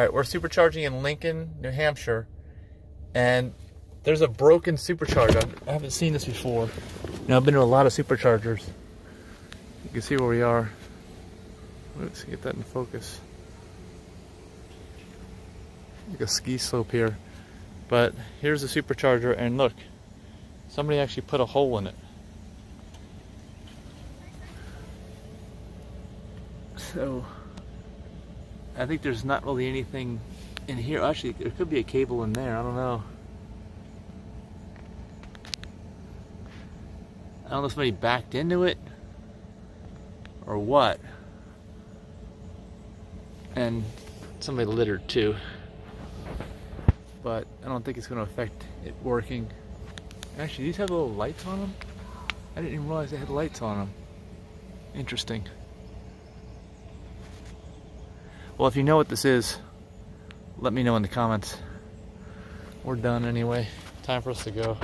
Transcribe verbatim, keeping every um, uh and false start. All right, we're supercharging in Lincoln, New Hampshire, and there's a broken supercharger. I haven't seen this before. You know, I've been to a lot of superchargers. You can see where we are. Let's get that in focus. Like a ski slope here. But here's the supercharger, and look, somebody actually put a hole in it. So I think there's not really anything in here. Actually, there could be a cable in there. I don't know. I don't know if somebody backed into it or what. And somebody littered too. But I don't think it's going to affect it working. Actually, these have little lights on them? I didn't even realize they had lights on them. Interesting. Well, if you know what this is, let me know in the comments. We're done anyway. Time for us to go.